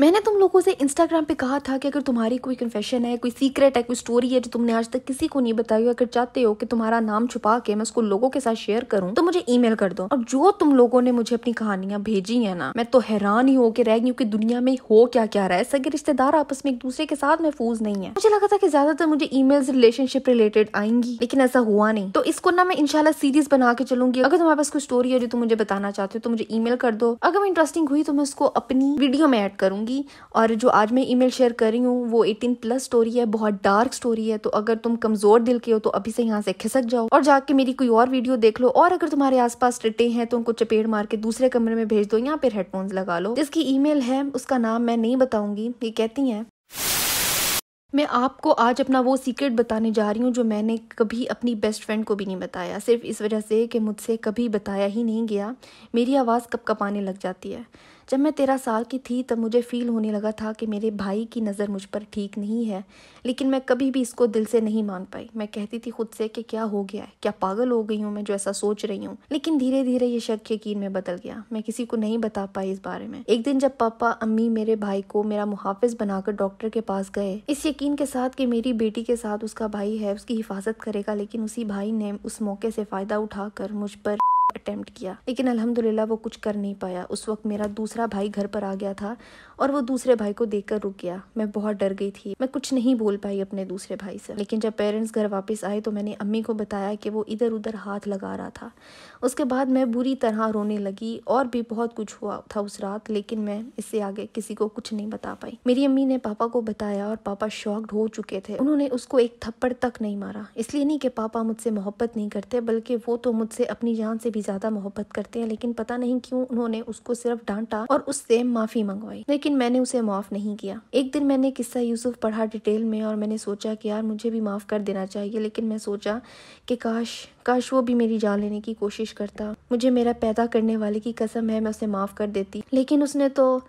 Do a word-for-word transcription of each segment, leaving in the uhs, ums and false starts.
मैंने तुम लोगों से इंस्टाग्राम पे कहा था कि अगर तुम्हारी कोई कन्फेशन है, कोई सीक्रेट है, कोई स्टोरी है जो तुमने आज तक किसी को नहीं बताई हो, अगर चाहते हो कि तुम्हारा नाम छुपा के मैं उसको लोगों के साथ शेयर करूं तो मुझे ईमेल कर दो। और जो तुम लोगों ने मुझे अपनी कहानियां भेजी है ना, मैं तो हैरान ही होकर रह गई हूँ कि दुनिया में हो क्या क्या रहा है। सगे रिश्तेदार आपस में एक दूसरे के साथ महफूज नहीं है। मुझे लगा था कि ज्यादातर मुझे ईमेल्स रिलेशनशिप रिलेटेड आएंगी, लेकिन ऐसा हुआ नहीं। तो इसको ना मैं इंशाल्लाह सीरीज बना के चलूंगी। अगर तुम्हारे पास कोई स्टोरी है जो तुम मुझे बताना चाहते हो तो मुझे ईमेल कर दो। अगर मैं इंटरेस्टिंग हुई तो मैं उसको अपनी वीडियो में ऐड करूंगी। और जो आज मैं ईमेल शेयर कर रही हूँ वो अठारह प्लस स्टोरी है, बहुत डार्क स्टोरी है। तो अगर तुम कमजोर दिल के हो तो अभी से यहाँ से खिसक जाओ और जाके मेरी कोई और वीडियो देख लो। और अगर तुम्हारे आसपास टिटे हैं तो उनको चपेट मार के दूसरे कमरे में भेज दो या फिर हेडफोन्स लगा लो। जिसकी ईमेल है उसका नाम मैं नहीं बताऊंगी। ये कहती है मैं आपको आज अपना वो सीक्रेट बताने जा रही हूँ जो मैंने कभी अपनी बेस्ट फ्रेंड को भी नहीं बताया, सिर्फ इस वजह से कि मुझसे कभी बताया ही नहीं गया। मेरी आवाज़ कपकपाने लग जाती है। जब मैं तेरह साल की थी तब मुझे फ़ील होने लगा था कि मेरे भाई की नज़र मुझ पर ठीक नहीं है, लेकिन मैं कभी भी इसको दिल से नहीं मान पाई। मैं कहती थी खुद से कि क्या हो गया है, क्या पागल हो गई हूँ मैं जो ऐसा सोच रही हूँ। लेकिन धीरे धीरे ये शक यकीन में बदल गया। मैं किसी को नहीं बता पाई इस बारे में। एक दिन जब पापा अम्मी मेरे भाई को मेरा मुहाफिज बनाकर डॉक्टर के पास गए, इस यकीन के साथ कि मेरी बेटी के साथ उसका भाई है, उसकी हिफाजत करेगा, लेकिन उसी भाई ने उस मौके से फ़ायदा उठाकर मुझ पर अटेम्प्ट किया। लेकिन अल्हम्दुलिल्लाह वो कुछ कर नहीं पाया। उस वक्त मेरा दूसरा भाई घर पर आ गया था और वो दूसरे भाई को देखकर रुक गया। मैं बहुत डर गई थी। मैं कुछ नहीं बोल पाई अपने दूसरे भाई से। लेकिन जब पेरेंट्स घर वापस आए तो मैंने अम्मी को बताया कि वो इधर उधर हाथ लगा रहा था। उसके बाद मैं बुरी तरह रोने लगी और भी बहुत कुछ हुआ था उस रात, लेकिन मैं इससे आगे किसी को कुछ नहीं बता पाई। मेरी अम्मी ने पापा को बताया और पापा शॉक्ड हो चुके थे। उन्होंने उसको एक थप्पड़ तक नहीं मारा। इसलिए नहीं कि पापा मुझसे मोहब्बत नहीं करते, बल्कि वो तो मुझसे अपनी जान से भी ज्यादा मोहब्बत करते हैं। लेकिन पता नहीं क्यों उन्होंने उसको सिर्फ डांटा और उससे माफी मंगवाई, लेकिन मैंने उसे माफ नहीं किया। एक दिन मैंने किस्सा यूसुफ पढ़ा डिटेल में और मैंने सोचा कि यार मुझे भी माफ कर देना चाहिए। लेकिन मैं सोचा कि काश काश वो भी मेरी जान लेने की कोशिश करता। मुझे मेरा पैदा करने वाले की कसम है, मैं उसे माफ कर देती। लेकिन उसने तो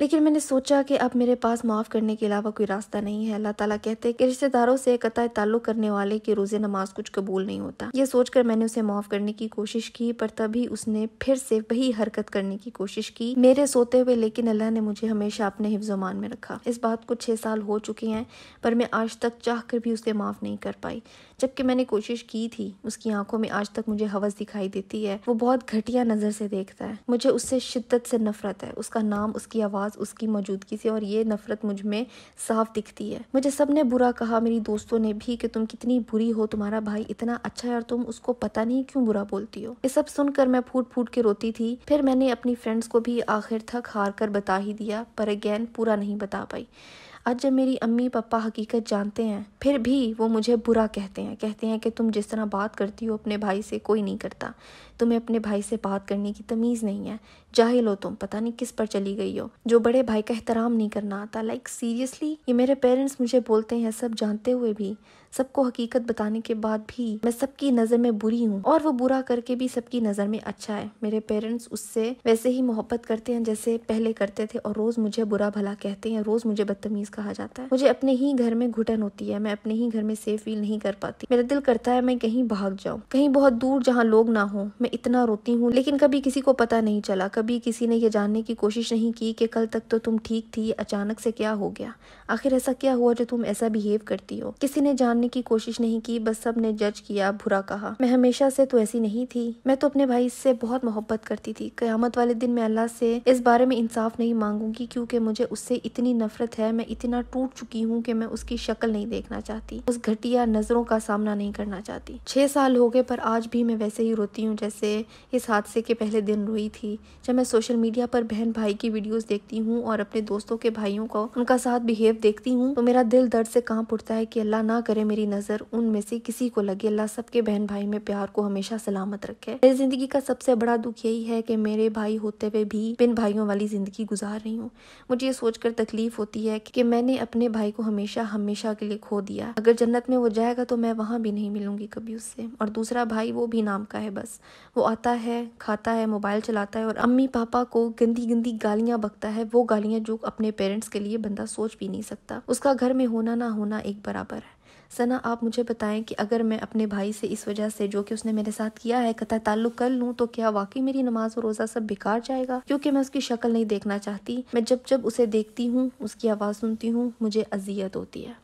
लेकिन मैंने सोचा कि अब मेरे पास माफ़ करने के अलावा कोई रास्ता नहीं है। अल्लाह ताला कहते हैं कि रिश्तेदारों से कतई ताल्लुक़ करने वाले की रोज़े नमाज कुछ कबूल नहीं होता। ये सोचकर मैंने उसे माफ़ करने की कोशिश की, पर तभी उसने फिर से वही हरकत करने की कोशिश की मेरे सोते हुए। लेकिन अल्लाह ने मुझे हमेशा अपने हिफ्ज़-ओ-मान में रखा। इस बात को छः साल हो चुके हैं, पर मैं आज तक चाह कर भी उसे माफ़ नहीं कर पाई, जबकि मैंने कोशिश की थी। उसकी आंखों में आज तक मुझे हवस दिखाई देती है। वो बहुत घटिया नज़र से देखता है। मुझे उससे शिद्दत से नफरत है। उसका नाम, उसकी आवाज़, उसकी मौजूदगी से, और ये नफरत मुझ में साफ दिखती है। मुझे सबने बुरा कहा, मेरी दोस्तों ने भी, कि तुम कितनी बुरी हो, तुम्हारा भाई इतना अच्छा है और तुम उसको पता नहीं क्यों बुरा बोलती हो। ये सब सुनकर मैं फूट फूट के रोती थी। फिर मैंने अपनी फ्रेंड्स को भी आखिर तक हार कर बता ही दिया, पर अगेन पूरा नहीं बता पाई। आज जब मेरी अम्मी पापा हकीकत जानते हैं, फिर भी वो मुझे बुरा कहते हैं। कहते हैं कि तुम जिस तरह बात करती हो अपने भाई से कोई नहीं करता, तुम्हें अपने भाई से बात करने की तमीज़ नहीं है, जाहिल हो तुम, पता नहीं किस पर चली गई हो, जो बड़े भाई का एहतराम नहीं करना आता। लाइक सीरियसली, ये मेरे पेरेंट्स मुझे बोलते हैं सब जानते हुए भी, सबको हकीकत बताने के बाद भी। मैं सबकी नज़र में बुरी हूँ और वो बुरा करके भी सबकी नज़र में अच्छा है। मेरे पेरेंट्स उससे वैसे ही मोहब्बत करते हैं जैसे पहले करते थे, और रोज़ मुझे बुरा भला कहते हैं, रोज़ मुझे बदतमीज़ कहा जाता है। मुझे अपने ही घर में घुटन होती है। मैं अपने ही घर में सेफ फील नहीं कर पाती। मेरा दिल करता है मैं कहीं भाग जाऊँ, कहीं बहुत दूर जहाँ लोग ना हों। मैं इतना रोती हूँ, लेकिन कभी किसी को पता नहीं चला। कभी किसी ने यह जानने की कोशिश नहीं की कि कल तक तो तुम ठीक थी, अचानक से क्या हो गया, आखिर ऐसा क्या हुआ जो तुम ऐसा बिहेव करती हो। किसी ने जानने की कोशिश नहीं की, बस सब ने जज किया, बुरा कहा। मैं हमेशा से तो ऐसी नहीं थी। मैं तो अपने भाई से बहुत मोहब्बत करती थी। कयामत वाले दिन मैं अल्लाह से इस बारे में इंसाफ नहीं मांगूंगी, क्योंकि मुझे उससे इतनी नफरत है। मैं इतना टूट चुकी हूँ कि मैं उसकी शक्ल नहीं देखना चाहती, उस घटिया नजरों का सामना नहीं करना चाहती। छह साल हो गए, पर आज भी मैं वैसे ही रोती हूँ जैसे इस हादसे के पहले दिन रोई थी। जब मैं सोशल मीडिया पर बहन भाई की वीडियोस देखती हूँ और अपने दोस्तों के भाइयों को उनका साथ बिहेव देखती हूँ तो मेरा दिल दर्द से कांप उठता है कि अल्लाह ना करे मेरी नजर उनमें से किसी को लगे। अल्लाह सबके बहन भाई में प्यार को हमेशा सलामत रखे। मेरी जिंदगी का सबसे बड़ा दुख यही है कि मेरे भाई होते हुए भी बिन भाइयों वाली जिंदगी गुजार रही हूँ। मुझे ये सोचकर तकलीफ होती है कि मैंने अपने भाई को हमेशा हमेशा के लिए खो दिया। अगर जन्नत में वो जाएगा तो मैं वहां भी नहीं मिलूंगी कभी उससे। और दूसरा भाई वो भी नाम का है, बस वो आता है, खाता है, मोबाइल चलाता है और अम्मी पापा को गंदी गंदी गालियां बकता है। वो गालियां जो अपने पेरेंट्स के लिए बंदा सोच भी नहीं सकता। उसका घर में होना ना होना एक बराबर है। सना आप मुझे बताएं कि अगर मैं अपने भाई से इस वजह से जो कि उसने मेरे साथ किया है कतई ताल्लुक कर लूँ तो क्या वाकई मेरी नमाज और रोज़ा सब बेकार जाएगा, क्योंकि मैं उसकी शक्ल नहीं देखना चाहती। मैं जब जब उसे देखती हूँ, उसकी आवाज़ सुनती हूँ, मुझे अजियत होती है।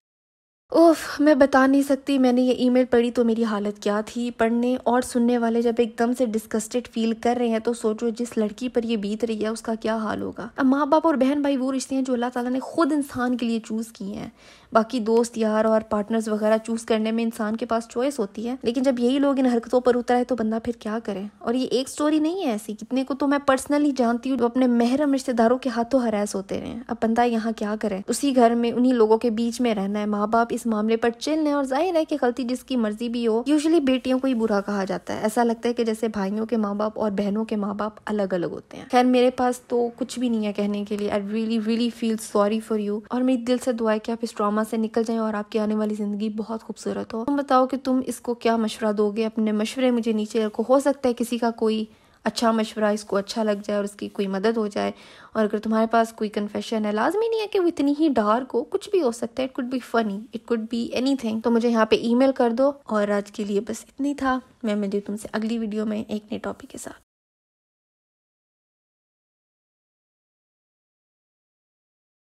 ओफ, मैं बता नहीं सकती मैंने ये ईमेल पढ़ी तो मेरी हालत क्या थी। पढ़ने और सुनने वाले जब एकदम से डिस्कस्टेड फील कर रहे हैं तो सोचो जिस लड़की पर ये बीत रही है उसका क्या हाल होगा। अब माँ बाप और बहन भाई वो रिश्ते हैं जो अल्लाह ताला ने खुद इंसान के लिए चूज़ किए हैं। बाकी दोस्त यार और पार्टनर्स वगैरह चूज़ करने में इंसान के पास चॉइस होती है, लेकिन जब यही लोग इन हरकतों पर उतरा है तो बंदा फिर क्या करे। और ये एक स्टोरी नहीं है ऐसी, कितने को तो मैं पर्सनली जानती हूँ जो अपने महरम रिश्तेदारों के हाथों हरास होते रहे। अब बंदा यहाँ क्या करे, उसी घर में उन्हीं लोगों के बीच में रहना है। माँ बाप इस मामले पर चिल है और जाहिर है कि गलती जिसकी मर्जी भी हो। यूजुअली बेटियों को ही बुरा कहा जाता है, ऐसा लगता है कि जैसे भाइयों के माँ बाप और बहनों के माँ बाप अलग अलग होते हैं। खैर मेरे पास तो कुछ भी नहीं है कहने के लिए। I really really feel sorry for you और मेरी दिल से दुआ है कि आप इस ट्रॉमा से निकल जाएं और आपकी आने वाली जिंदगी बहुत खूबसूरत हो। तुम बताओ कि तुम इसको क्या मशवरा दोगे, अपने मशवरे मुझे नीचे रखो। हो सकता है किसी का कोई अच्छा मशवरा इसको अच्छा लग जाए और इसकी कोई मदद हो जाए। और अगर तुम्हारे पास कोई कन्फेशन है, लाजमी नहीं है कि वो इतनी ही डार्क हो, कुछ भी हो सकता है। It could be funny, it could be anything. तो मुझे यहाँ पे ईमेल कर दो और आज के लिए बस इतनी था। मैं मिलती हूँ तुमसे अगली वीडियो में एक नए टॉपिक के साथ।